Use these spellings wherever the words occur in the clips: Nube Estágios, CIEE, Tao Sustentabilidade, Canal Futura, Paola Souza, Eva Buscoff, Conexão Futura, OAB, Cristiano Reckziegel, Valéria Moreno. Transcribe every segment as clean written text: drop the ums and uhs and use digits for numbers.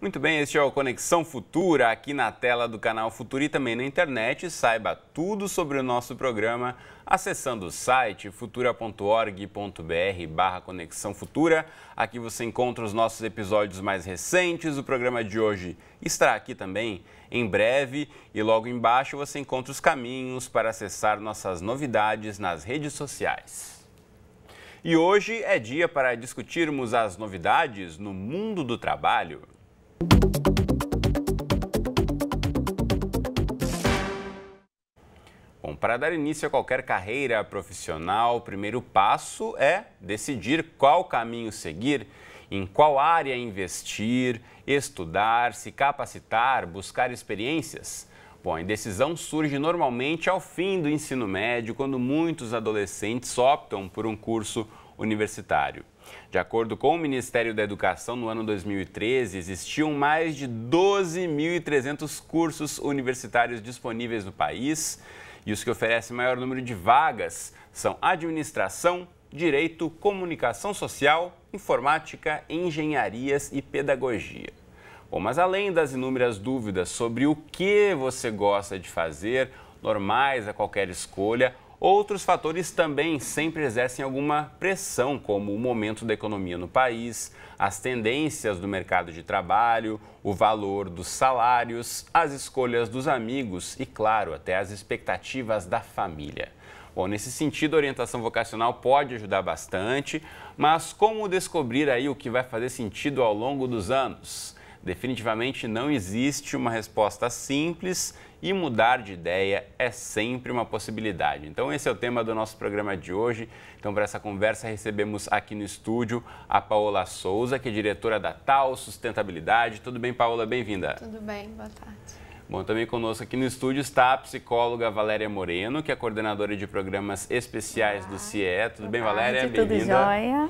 Muito bem, este é o Conexão Futura, aqui na tela do Canal Futura e também na internet. Saiba tudo sobre o nosso programa acessando o site futura.org.br/Conexão Futura. Aqui você encontra os nossos episódios mais recentes. O programa de hoje estará aqui também em breve. E logo embaixo você encontra os caminhos para acessar nossas novidades nas redes sociais. E hoje é dia para discutirmos as novidades no mundo do trabalho. Bom, para dar início a qualquer carreira profissional, o primeiro passo é decidir qual caminho seguir, em qual área investir, estudar, se capacitar, buscar experiências. Bom, a indecisão surge normalmente ao fim do ensino médio, quando muitos adolescentes optam por um curso universitário. De acordo com o Ministério da Educação, no ano 2013, existiam mais de 12.300 cursos universitários disponíveis no país e os que oferecem maior número de vagas são Administração, Direito, Comunicação Social, Informática, Engenharias e Pedagogia. Bom, mas além das inúmeras dúvidas sobre o que você gosta de fazer, normais a qualquer escolha, outros fatores também sempre exercem alguma pressão, como o momento da economia no país, as tendências do mercado de trabalho, o valor dos salários, as escolhas dos amigos e, claro, até as expectativas da família. Bom, nesse sentido, a orientação vocacional pode ajudar bastante, mas como descobrir aí o que vai fazer sentido ao longo dos anos? Definitivamente não existe uma resposta simples e mudar de ideia é sempre uma possibilidade. Então esse é o tema do nosso programa de hoje. Então para essa conversa recebemos aqui no estúdio a Paola Souza, que é diretora da Tao Sustentabilidade. Tudo bem, Paola? Bem-vinda. Tudo bem, boa tarde. Bom, também conosco aqui no estúdio está a psicóloga Valéria Moreno, que é coordenadora de programas especiais do CIEE. Tudo bem, Valéria? Bem-vinda. Tudo jóia.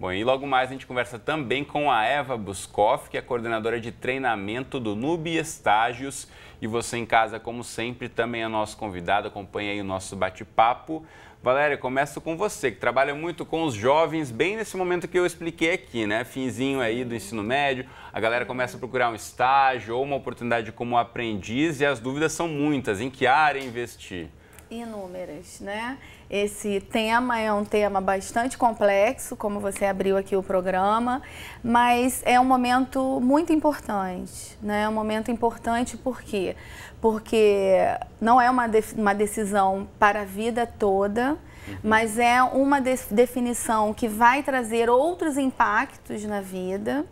Bom, e logo mais a gente conversa também com a Eva Buscoff, que é coordenadora de treinamento do Nube Estágios. E você em casa, como sempre, também é nosso convidado, acompanha aí o nosso bate-papo. Valéria, começo com você, que trabalha muito com os jovens, bem nesse momento que eu expliquei aqui, né? Finzinho aí do ensino médio, a galera começa a procurar um estágio ou uma oportunidade como aprendiz e as dúvidas são muitas, em que área investir? Inúmeras, né? Esse tema é um tema bastante complexo, como você abriu aqui o programa, mas é um momento muito importante, né? É um momento importante por quê? Porque não é uma decisão para a vida toda, mas é uma definição que vai trazer outros impactos na vida.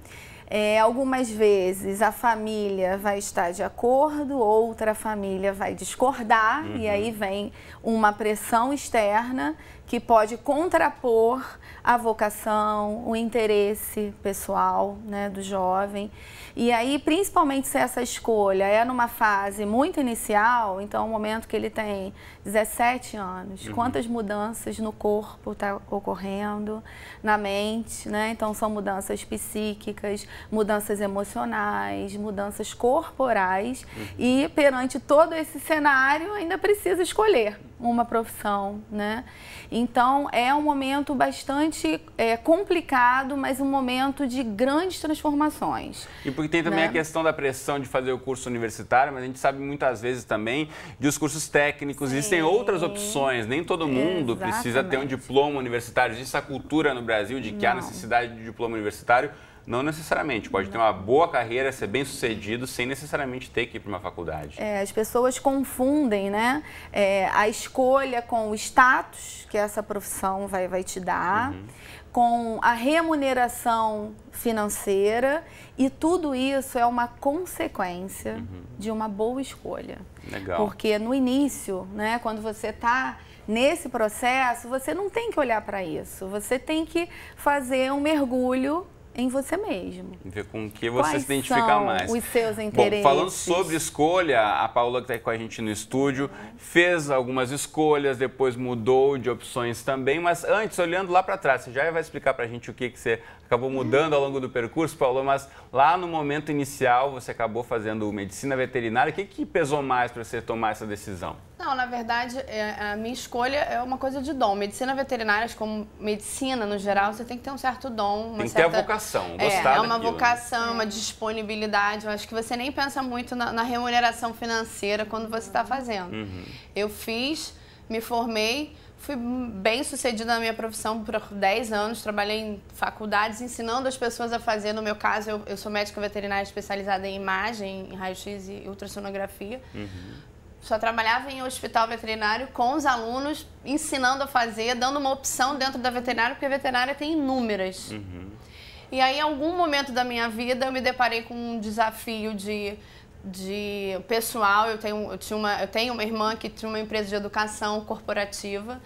Algumas vezes a família vai estar de acordo, outra família vai discordar, e aí vem uma pressão externa que pode contrapor a vocação, o interesse pessoal, né, do jovem. E aí, principalmente se essa escolha é numa fase muito inicial, então o momento que ele tem 17 anos, quantas mudanças no corpo tá ocorrendo, na mente, né? Então são mudanças psíquicas, mudanças emocionais, mudanças corporais e perante todo esse cenário ainda precisa escolher uma profissão, né? Então é um momento bastante complicado, mas um momento de grandes transformações. E porque tem também, né, a questão da pressão de fazer o curso universitário, mas a gente sabe muitas vezes também de os cursos técnicos. Sim. Existem outras opções, nem todo mundo precisa ter um diploma universitário. Existe essa cultura no Brasil de que há necessidade de diploma universitário. Não necessariamente, pode ter uma boa carreira, ser bem sucedido, sem necessariamente ter que ir para uma faculdade. As pessoas confundem, né, a escolha com o status que essa profissão vai te dar, com a remuneração financeira, e tudo isso é uma consequência de uma boa escolha. Legal. Porque no início, né, quando você está nesse processo, você não tem que olhar para isso, você tem que fazer um mergulho em você mesmo. Ver com o que você se identifica mais. Quais são os seus interesses? Bom, falando sobre escolha, a Paola, que está com a gente no estúdio, fez algumas escolhas, depois mudou de opções também, mas antes, olhando lá para trás, você já vai explicar para a gente o que você acabou mudando ao longo do percurso, Paola, mas lá no momento inicial, você acabou fazendo medicina veterinária, o que pesou mais para você tomar essa decisão? Não, na verdade, a minha escolha é uma coisa de dom. Medicina veterinária, como medicina no geral, você tem que ter um certo dom, uma certa... Tem que ter a vocação, gostar daquilo. É uma vocação, uma disponibilidade. Eu acho que você nem pensa muito na remuneração financeira quando você está fazendo. Eu fiz, me formei, fui bem sucedida na minha profissão por 10 anos, trabalhei em faculdades ensinando as pessoas a fazer. No meu caso, eu sou médica veterinária especializada em imagem, em raio-x e ultrassonografia. Só trabalhava em hospital veterinário com os alunos, ensinando a fazer, dando uma opção dentro da veterinária, porque a veterinária tem inúmeras. E aí, em algum momento da minha vida, eu me deparei com um desafio de pessoal. Eu tenho uma irmã que tinha uma empresa de educação corporativa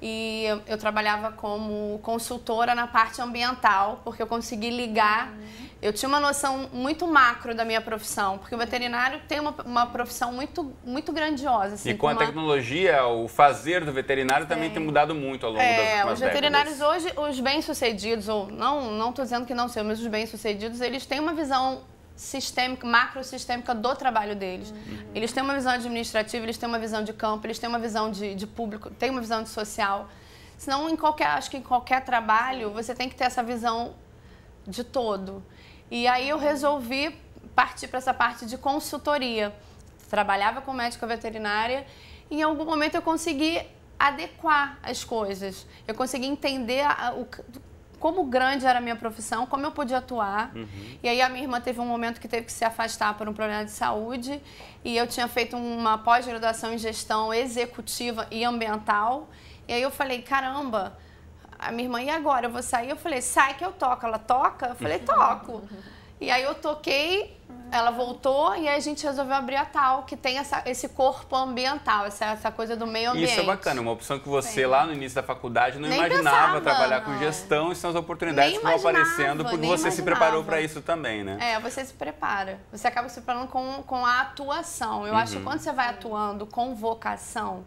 e eu trabalhava como consultora na parte ambiental, porque eu consegui ligar... Eu tinha uma noção muito macro da minha profissão, porque o veterinário tem uma profissão muito grandiosa. Assim, e com a tecnologia, o fazer do veterinário também tem mudado muito ao longo das últimas décadas. Os veterinários hoje, os bem-sucedidos, ou não estou dizendo que não são, mas os bem-sucedidos, eles têm uma visão sistêmica, macro-sistêmica do trabalho deles. Eles têm uma visão administrativa, eles têm uma visão de campo, eles têm uma visão de público, têm uma visão de social. Senão, acho que em qualquer trabalho, você tem que ter essa visão de todo. E aí eu resolvi partir para essa parte de consultoria. Trabalhava com médica veterinária e em algum momento eu consegui adequar as coisas. Eu consegui entender como grande era a minha profissão, como eu podia atuar. E aí a minha irmã teve um momento que teve que se afastar por um problema de saúde e eu tinha feito uma pós-graduação em gestão executiva e ambiental. E aí eu falei, caramba... A minha irmã, e agora? Eu vou sair? Eu falei, sai que eu toco. Ela toca? Eu falei, toco. E aí eu toquei, ela voltou e aí a gente resolveu abrir a Tao, que tem esse corpo ambiental, essa coisa do meio ambiente. Isso é bacana, uma opção que você lá no início da faculdade não imaginava trabalhar com gestão e são as oportunidades que vão aparecendo porque você se preparou para isso também, né? É, você se prepara. Você acaba se preparando com a atuação. Eu acho que quando você vai atuando com vocação,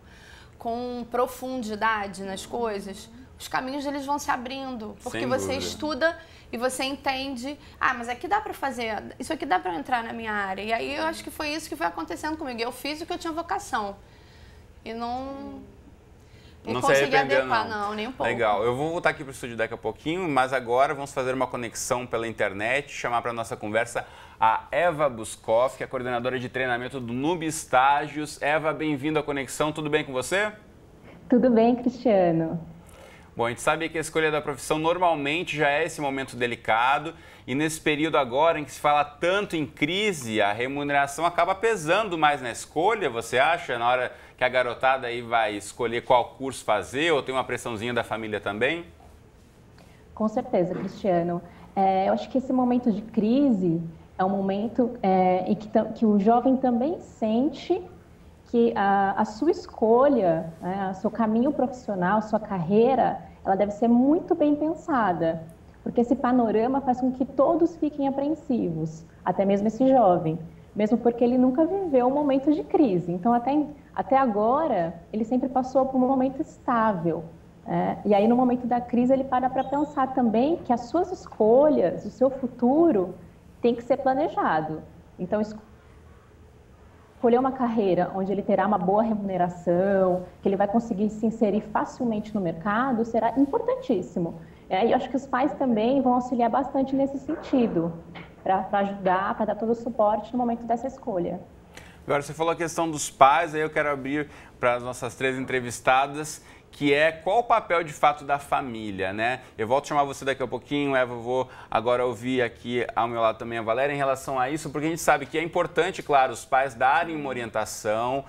com profundidade nas coisas... Os caminhos eles vão se abrindo, porque você estuda e você entende, ah, mas aqui dá para fazer, isso aqui dá para entrar na minha área. E aí eu acho que foi isso que foi acontecendo comigo. Eu fiz o que eu tinha vocação e não consegui adequar, não, nem um pouco. Legal, eu vou voltar aqui para o estúdio daqui a pouquinho, mas agora vamos fazer uma conexão pela internet, chamar para nossa conversa a Eva Buscoff, que é a coordenadora de treinamento do Nube Estágios. Eva, bem-vinda à Conexão, tudo bem com você? Tudo bem, Cristiano. Bom, a gente sabe que a escolha da profissão normalmente já é esse momento delicado e nesse período agora em que se fala tanto em crise, a remuneração acaba pesando mais na escolha, você acha? Na hora que a garotada aí vai escolher qual curso fazer ou tem uma pressãozinha da família também? Com certeza, Cristiano. Eu acho que esse momento de crise é um momento em que o jovem também sente que a sua escolha, o seu caminho profissional, sua carreira, ela deve ser muito bem pensada, porque esse panorama faz com que todos fiquem apreensivos, até mesmo esse jovem, mesmo porque ele nunca viveu um momento de crise. Então, até agora, ele sempre passou por um momento estável. E aí, no momento da crise, ele para para pensar também que as suas escolhas, o seu futuro, tem que ser planejado. Então, escolher uma carreira onde ele terá uma boa remuneração, que ele vai conseguir se inserir facilmente no mercado, será importantíssimo. E eu acho que os pais também vão auxiliar bastante nesse sentido, para ajudar, para dar todo o suporte no momento dessa escolha. Agora, você falou a questão dos pais, aí eu quero abrir para as nossas três entrevistadas, que é qual o papel de fato da família, né? Eu volto a chamar você daqui a pouquinho, Eva, eu vou agora ouvir aqui ao meu lado também a Valéria em relação a isso, porque a gente sabe que é importante, claro, os pais darem uma orientação,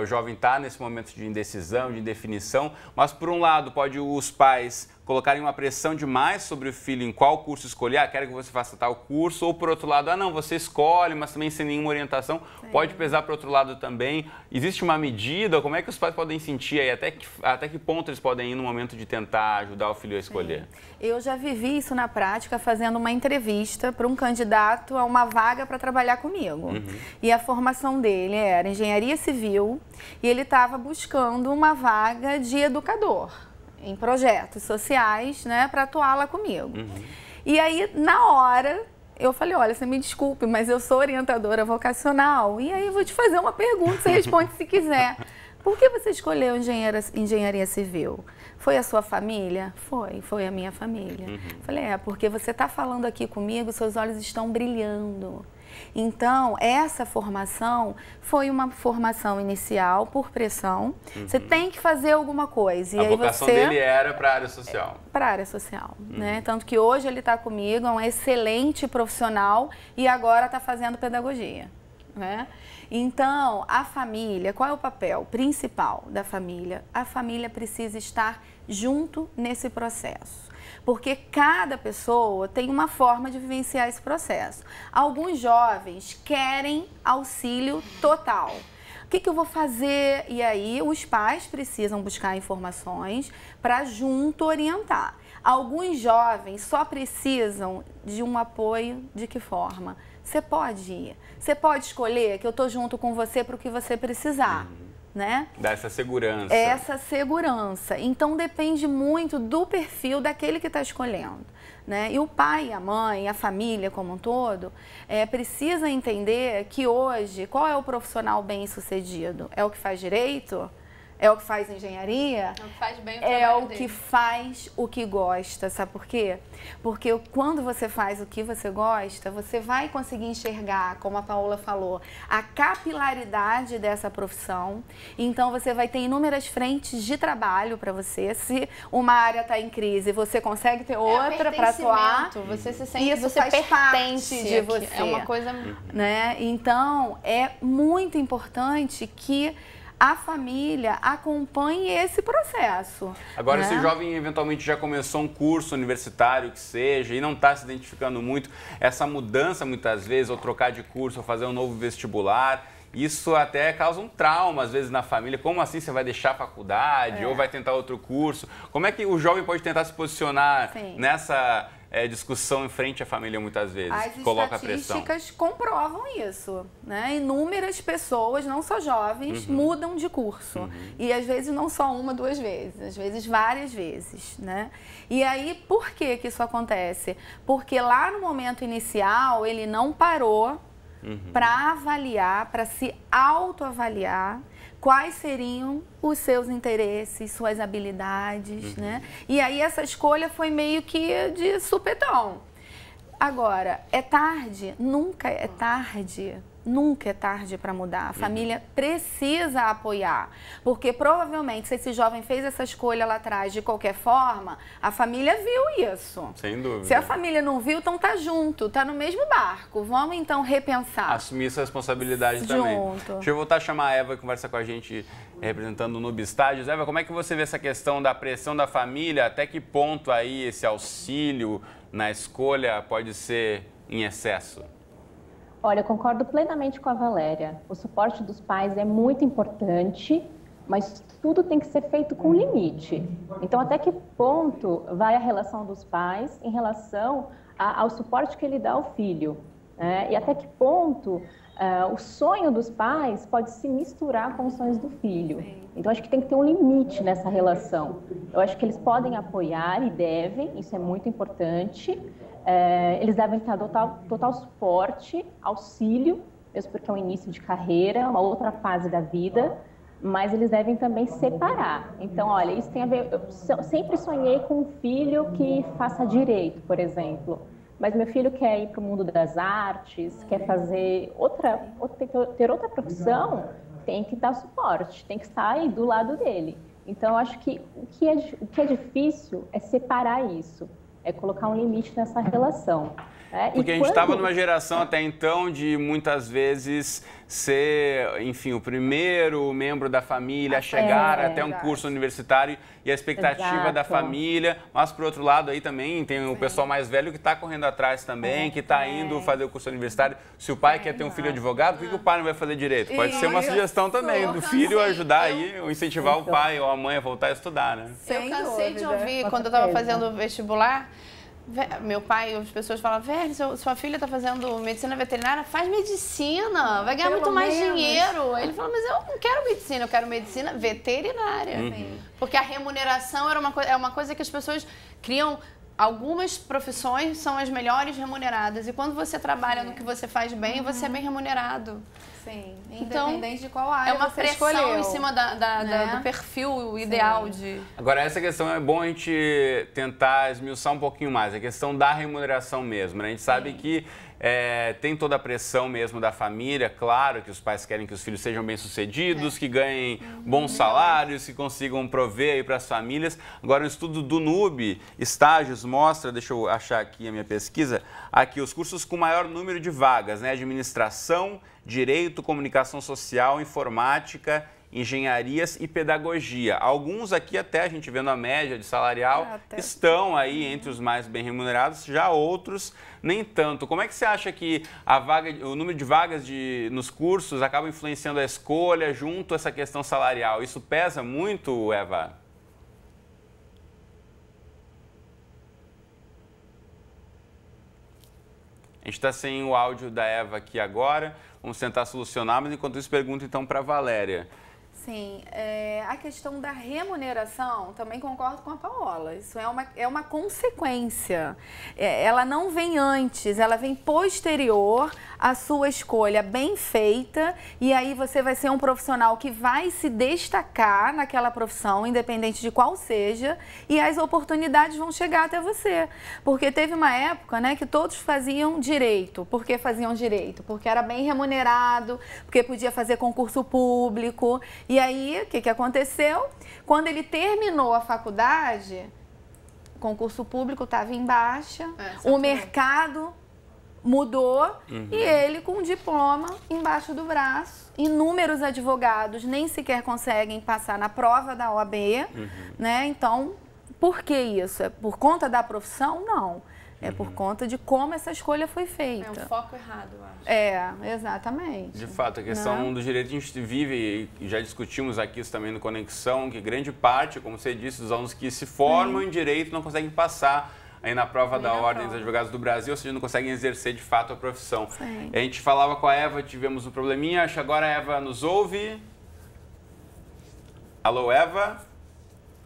O jovem está nesse momento de indecisão, de indefinição, mas por um lado pode os pais colocarem uma pressão demais sobre o filho em qual curso escolher, quero que você faça tal curso, ou por outro lado, não, você escolhe, mas também sem nenhuma orientação, pode pesar para outro lado também. Existe uma medida, como é que os pais podem sentir aí, até que ponto eles podem ir no momento de tentar ajudar o filho a escolher? Eu já vivi isso na prática, fazendo uma entrevista para um candidato a uma vaga para trabalhar comigo. Uhum. E a formação dele era engenharia civil e ele estava buscando uma vaga de educador em projetos sociais, né, para atuar lá comigo. Uhum. E aí, na hora, eu falei, olha, você me desculpe, mas eu sou orientadora vocacional, e aí eu vou te fazer uma pergunta, você responde se quiser. Por que você escolheu engenharia civil? Foi a sua família? Foi a minha família. Uhum. Falei, porque você está falando aqui comigo, seus olhos estão brilhando. Então, essa formação foi uma formação inicial por pressão. Uhum. Você tem que fazer alguma coisa. A vocação dele era para a área social. Para a área social, uhum, né? Tanto que hoje ele está comigo, é um excelente profissional e agora está fazendo pedagogia, né? Então, a família, qual é o papel principal da família? A família precisa estar junto nesse processo, porque cada pessoa tem uma forma de vivenciar esse processo. Alguns jovens querem auxílio total. O que eu vou fazer? E aí os pais precisam buscar informações para junto orientar. Alguns jovens só precisam de um apoio. De que forma? Você pode ir, você pode escolher, que eu estou junto com você para o que você precisar. Né? Dá essa segurança. Essa segurança. Então depende muito do perfil daquele que está escolhendo, né? E o pai, a mãe, a família como um todo, precisa entender que hoje, qual é o profissional bem-sucedido? É o que faz direito? É o que faz engenharia? É o que faz bem o trabalho dele. Que faz o que gosta, sabe por quê? Porque quando você faz o que você gosta, você vai conseguir enxergar, como a Paola falou, a capilaridade dessa profissão. Então você vai ter inúmeras frentes de trabalho para você. Se uma área está em crise, você consegue ter outra para atuar. Você se sente, isso você faz parte de você. É uma coisa, né? Então é muito importante que a família acompanhe esse processo. Agora, né? Se o jovem eventualmente já começou um curso universitário, que seja, e não está se identificando muito, essa mudança muitas vezes, ou trocar de curso, ou fazer um novo vestibular, isso até causa um trauma, às vezes, na família. Como assim você vai deixar a faculdade, ou vai tentar outro curso? Como é que o jovem pode tentar se posicionar nessa discussão em frente à família, muitas vezes, que coloca pressão? As estatísticas comprovam isso, né? Inúmeras pessoas, não só jovens, uhum, mudam de curso. Uhum. E às vezes não só uma, duas vezes, às vezes várias vezes, né? E aí, por que que isso acontece? Porque lá no momento inicial, ele não parou, uhum, para avaliar, para se autoavaliar, quais seriam os seus interesses, suas habilidades, uhum, né? E aí essa escolha foi meio que de supetão. Agora, é tarde? Nunca é tarde. Nunca é tarde para mudar. A família, uhum, precisa apoiar, porque provavelmente se esse jovem fez essa escolha lá atrás de qualquer forma, a família viu isso. Sem dúvida. Se a família não viu, então tá junto, tá no mesmo barco. Vamos então repensar. Assumir essa responsabilidade também. Deixa eu voltar a chamar a Eva, que conversa com a gente representando o Nube Estágios. Eva, como é que você vê essa questão da pressão da família? Até que ponto aí esse auxílio na escolha pode ser em excesso? Olha, eu concordo plenamente com a Valéria. O suporte dos pais é muito importante, mas tudo tem que ser feito com limite. Então, até que ponto vai a relação dos pais em relação ao suporte que ele dá ao filho? Né? E até que ponto o sonho dos pais pode se misturar com os sonhos do filho? Então, acho que tem que ter um limite nessa relação. Eu acho que eles podem apoiar e devem, isso é muito importante. Eles devem ter total suporte, auxílio, mesmo porque é um início de carreira, uma outra fase da vida, mas eles devem também separar. Então, olha, isso tem a ver. Eu sempre sonhei com um filho que faça direito, por exemplo, mas meu filho quer ir para o mundo das artes, quer fazer ter outra profissão, tem que dar suporte, tem que estar aí do lado dele. Então, eu acho que o que é difícil é separar isso. É colocar um limite nessa relação. É, porque a gente estava numa geração até então de muitas vezes ser, enfim, o primeiro membro da família a chegar até um curso universitário e a expectativa da família, mas por outro lado aí também tem o pessoal mais velho que está correndo atrás também, que está indo fazer o curso universitário. Se o pai quer ter um filho advogado, por que o pai não vai fazer direito? Pode ser uma sugestão também do filho ajudar aí, ou incentivar o pai ou a mãe a voltar a estudar, né? Eu cansei de ouvir quando eu estava fazendo o vestibular. Meu pai, as pessoas falam, velho, sua filha está fazendo medicina veterinária, faz medicina, vai ganhar muito mais dinheiro. Ele falou, mas eu não quero medicina, eu quero medicina veterinária. Uhum. Porque a remuneração era uma coisa que as pessoas criam. Algumas profissões são as melhores remuneradas e quando você trabalha no que você faz bem, você é bem remunerado. Sim, independente de qual área. É uma pressão em cima do perfil ideal de... Agora, essa questão é bom a gente tentar esmiuçar um pouquinho mais, a questão da remuneração mesmo, né? A gente sabe que tem toda a pressão mesmo da família, claro que os pais querem que os filhos sejam bem-sucedidos, que ganhem bons salários, que consigam prover aí para as famílias. Agora, um estudo do Nube Estágios mostra, deixa eu achar aqui a minha pesquisa, aqui os cursos com maior número de vagas, né? Administração, Direito, Comunicação Social, Informática, Engenharias e Pedagogia. Alguns aqui até a gente vendo a média de salarial estão aí entre os mais bem remunerados, já outros nem tanto. Como é que você acha que a vaga, o número de vagas nos cursos acaba influenciando a escolha junto a essa questão salarial? Isso pesa muito, Eva? A gente está sem o áudio da Eva aqui agora, vamos tentar solucionar, mas enquanto isso pergunto então para a Valéria. Sim, a questão da remuneração, também concordo com a Paola, isso é uma consequência, ela não vem antes, ela vem posterior à sua escolha bem feita e aí você vai ser um profissional que vai se destacar naquela profissão, independente de qual seja, e as oportunidades vão chegar até você, porque teve uma época, né, que todos faziam direito. Por que faziam direito? Porque era bem remunerado, porque podia fazer concurso público. E aí, o que aconteceu? Quando ele terminou a faculdade, o concurso público estava em baixa, o mercado mudou e ele, com um diploma embaixo do braço, inúmeros advogados nem sequer conseguem passar na prova da OAB, né? Então, por que isso? É por conta da profissão? Não. É por conta de como essa escolha foi feita. É um foco errado, eu acho. É, exatamente. De fato, a questão do direito a gente vive, e já discutimos aqui isso também no Conexão, que grande parte, como você disse, dos alunos que se formam em direito não conseguem passar aí na prova da Ordem dos Advogados do Brasil, ou seja, não conseguem exercer de fato a profissão. Sim. A gente falava com a Eva, tivemos um probleminha, acho que agora a Eva nos ouve. Alô, Eva?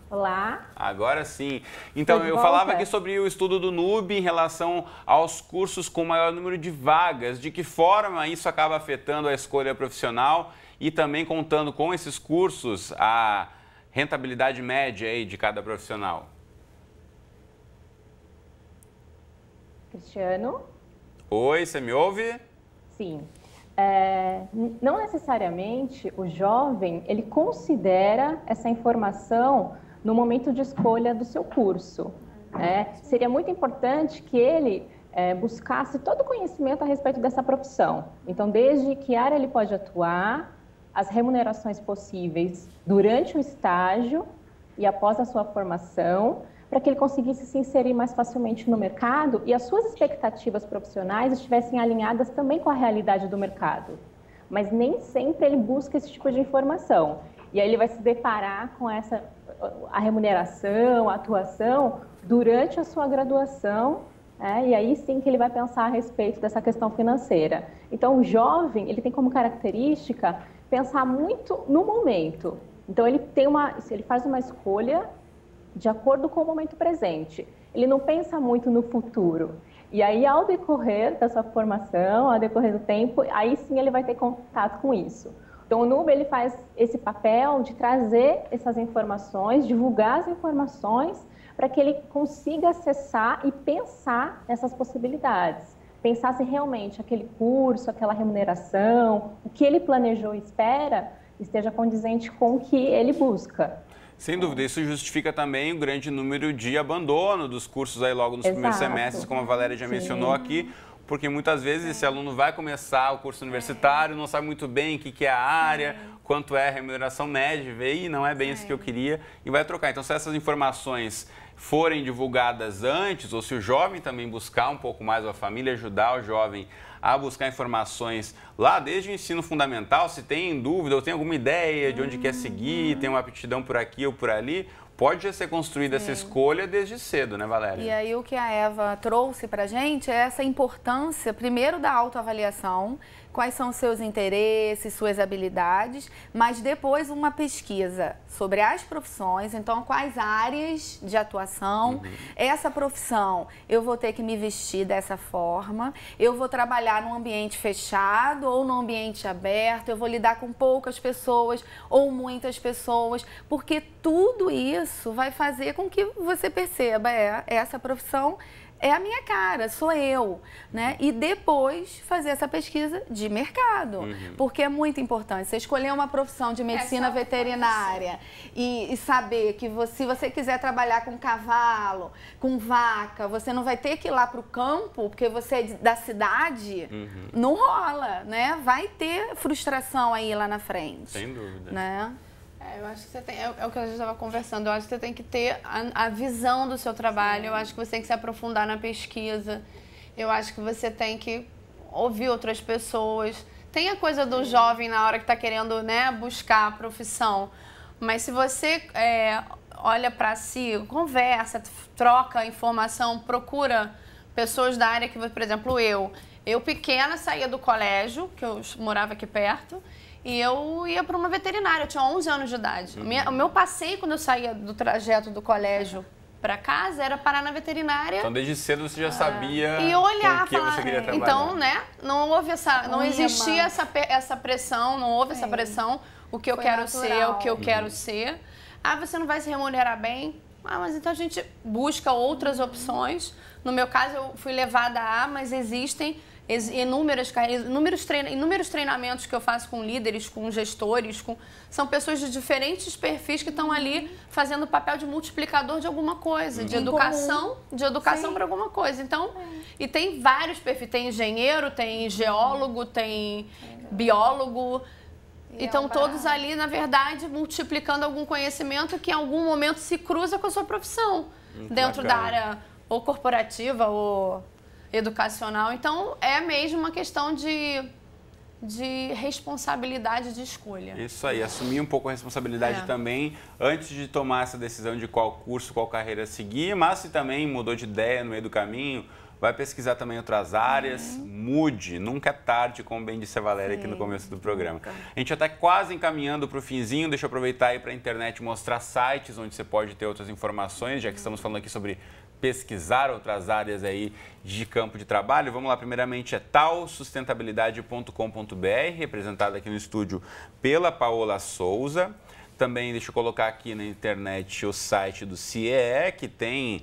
Olá. Agora sim. Então, eu falava aqui sobre o estudo do Nube em relação aos cursos com maior número de vagas. De que forma isso acaba afetando a escolha profissional e também contando com esses cursos a rentabilidade média aí de cada profissional? Cristiano? Oi, você me ouve? Sim. Não necessariamente o jovem, ele considera essa informação no momento de escolha do seu curso, né? Seria muito importante que ele buscasse todo o conhecimento a respeito dessa profissão. Então, desde que área ele pode atuar, as remunerações possíveis durante o estágio e após a sua formação, para que ele conseguisse se inserir mais facilmente no mercado e as suas expectativas profissionais estivessem alinhadas também com a realidade do mercado. Mas nem sempre ele busca esse tipo de informação. E aí ele vai se deparar com a remuneração, a atuação, durante a sua graduação, e aí sim que ele vai pensar a respeito dessa questão financeira. Então, o jovem, ele tem como característica pensar muito no momento. Então, ele faz uma escolha de acordo com o momento presente. Ele não pensa muito no futuro. E aí, ao decorrer da sua formação, ao decorrer do tempo, aí sim ele vai ter contato com isso. Então, o Nube, ele faz esse papel de trazer essas informações, divulgar as informações, para que ele consiga acessar e pensar nessas possibilidades. Pensar se realmente aquele curso, aquela remuneração, o que ele planejou e espera, esteja condizente com o que ele busca. Sem dúvida, isso justifica também o grande número de abandono dos cursos aí logo nos primeiros semestres, como a Valéria já mencionou aqui, porque muitas vezes esse aluno vai começar o curso universitário, não sabe muito bem o que é a área, quanto é a remuneração média, vê, e não é bem isso que eu queria, e vai trocar. Então, se essas informações forem divulgadas antes, ou se o jovem também buscar um pouco mais, a família ajudar o jovem a buscar informações lá desde o ensino fundamental, se tem dúvida ou tem alguma ideia de onde quer seguir, tem uma aptidão por aqui ou por ali, pode já ser construída essa escolha desde cedo, né, Valéria? E aí o que a Eva trouxe pra gente é essa importância, primeiro, da autoavaliação, quais são os seus interesses, suas habilidades, mas depois uma pesquisa sobre as profissões, então quais áreas de atuação, essa profissão, eu vou ter que me vestir dessa forma, eu vou trabalhar num ambiente fechado ou num ambiente aberto, eu vou lidar com poucas pessoas ou muitas pessoas, porque tudo isso vai fazer com que você perceba, essa profissão é a minha cara, sou eu, né? E depois fazer essa pesquisa de mercado, porque é muito importante. Você escolher uma profissão de medicina veterinária e saber que você, se você quiser trabalhar com cavalo, com vaca, você não vai ter que ir lá para o campo, porque você é da cidade, não rola, né? Vai ter frustração aí lá na frente. Sem dúvida. Né? Eu acho que você tem, é o que a gente estava conversando, eu acho que você tem que ter a visão do seu trabalho, eu acho que você tem que se aprofundar na pesquisa, eu acho que você tem que ouvir outras pessoas. Tem a coisa do jovem na hora que está querendo, né, buscar a profissão, mas se você olha para si, conversa, troca informação, procura pessoas da área que, por exemplo, eu pequena saía do colégio, que eu morava aqui perto, e eu ia para uma veterinária, eu tinha 11 anos de idade. O meu passeio, quando eu saía do trajeto do colégio para casa, era parar na veterinária. Então, desde cedo você já sabia e olhar, com o que você queria trabalhar. Então, né, não houve essa, não existia essa pressão, não houve essa pressão, o que eu quero ser, o que eu quero ser. Ah, você não vai se remunerar bem? Ah, mas então a gente busca outras opções. No meu caso, eu fui levada a, mas existem inúmeros treinamentos que eu faço com líderes, com gestores, são pessoas de diferentes perfis que estão ali fazendo o papel de multiplicador de alguma coisa, de educação para alguma coisa. Então, e tem vários perfis, tem engenheiro, tem geólogo, tem biólogo, e estão todos ali, na verdade, multiplicando algum conhecimento que em algum momento se cruza com a sua profissão, dentro da área ou corporativa ou educacional. Então, é mesmo uma questão de responsabilidade de escolha. Isso aí, assumir um pouco a responsabilidade também, antes de tomar essa decisão de qual curso, qual carreira seguir, mas se também mudou de ideia no meio do caminho, vai pesquisar também outras áreas, mude, nunca é tarde, como bem disse a Valéria aqui no começo do programa. A gente já está quase encaminhando para o finzinho, deixa eu aproveitar aí para a internet mostrar sites onde você pode ter outras informações, já que estamos falando aqui sobre pesquisar outras áreas aí de campo de trabalho. Vamos lá, primeiramente é taosustentabilidade.com.br, representada aqui no estúdio pela Paola Souza. Também deixa eu colocar aqui na internet o site do CIEE, que tem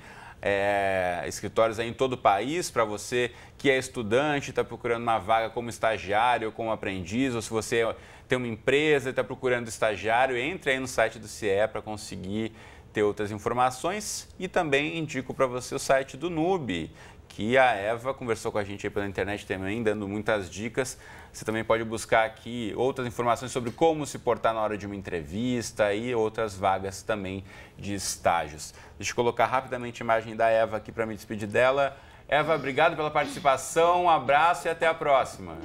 escritórios aí em todo o país, para você que é estudante, está procurando uma vaga como estagiário, como aprendiz, ou se você tem uma empresa e está procurando estagiário, entre aí no site do CIEE para conseguir ter outras informações. E também indico para você o site do Nube, que a Eva conversou com a gente aí pela internet também, dando muitas dicas. Você também pode buscar aqui outras informações sobre como se portar na hora de uma entrevista e outras vagas também de estágios. Deixa eu colocar rapidamente a imagem da Eva aqui para me despedir dela. Eva, obrigado pela participação, um abraço e até a próxima.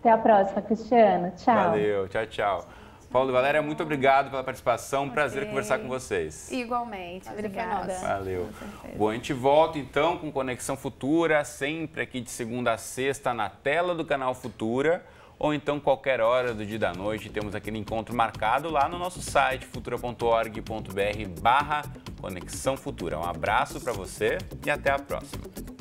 Até a próxima, Cristiano. Tchau. Valeu, tchau, tchau. Paulo e Valéria, muito obrigado pela participação, um prazer conversar com vocês. Igualmente, obrigada. Valeu. Bom, a gente volta então com Conexão Futura, sempre aqui de segunda a sexta na tela do Canal Futura, ou então qualquer hora do dia e da noite, temos aquele encontro marcado lá no nosso site, futura.org.br/Conexão Futura. Um abraço para você e até a próxima.